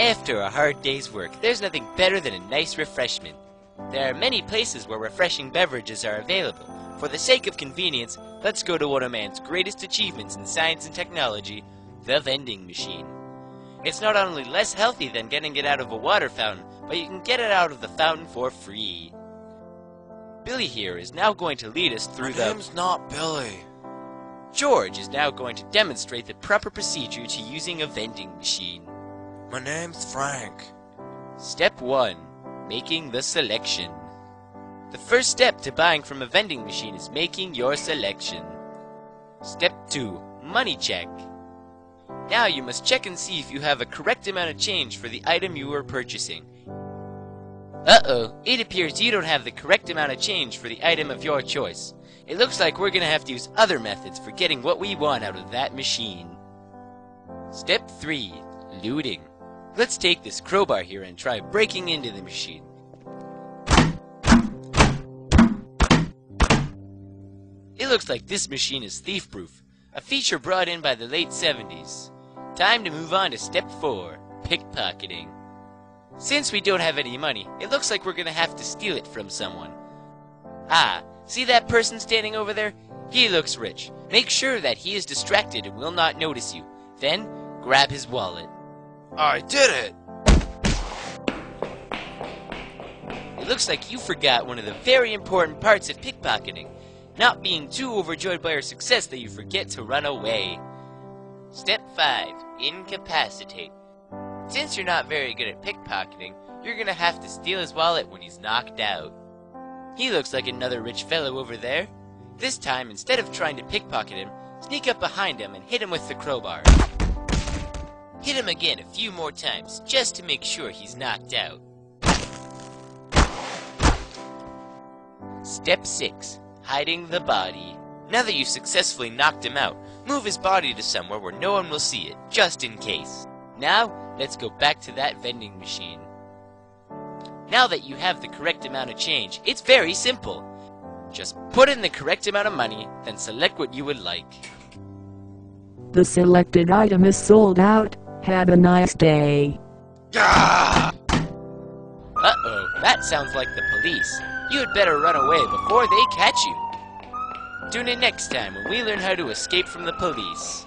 After a hard day's work, there's nothing better than a nice refreshment. There are many places where refreshing beverages are available. For the sake of convenience, let's go to one of man's greatest achievements in science and technology, the vending machine. It's not only less healthy than getting it out of a water fountain, but you can get it out of the fountain for free. Billy here is now going to lead us through the... My name's not Billy. George is now going to demonstrate the proper procedure to using a vending machine. My name's Frank. Step 1. Making the selection. The first step to buying from a vending machine is making your selection. Step 2. Money check. Now you must check and see if you have a correct amount of change for the item you are purchasing. Uh-oh, it appears you don't have the correct amount of change for the item of your choice. It looks like we're going to have to use other methods for getting what we want out of that machine. Step 3. Looting. Let's take this crowbar here and try breaking into the machine. It looks like this machine is thief-proof, a feature brought in by the late 70s. Time to move on to Step 4, pickpocketing. Since we don't have any money, it looks like we're going to have to steal it from someone. Ah, see that person standing over there? He looks rich. Make sure that he is distracted and will not notice you. Then, grab his wallet. I did it! It looks like you forgot one of the very important parts of pickpocketing. Not being too overjoyed by your success that you forget to run away. Step 5. Incapacitate. Since you're not very good at pickpocketing, you're gonna have to steal his wallet when he's knocked out. He looks like another rich fellow over there. This time, instead of trying to pickpocket him, sneak up behind him and hit him with the crowbar. Hit him again a few more times, just to make sure he's knocked out. Step 6. Hiding the body. Now that you've successfully knocked him out, move his body to somewhere where no one will see it, just in case. Now, let's go back to that vending machine. Now that you have the correct amount of change, it's very simple. Just put in the correct amount of money, then select what you would like. The selected item is sold out. Have a nice day. Uh-oh, that sounds like the police. You'd better run away before they catch you. Tune in next time when we learn how to escape from the police.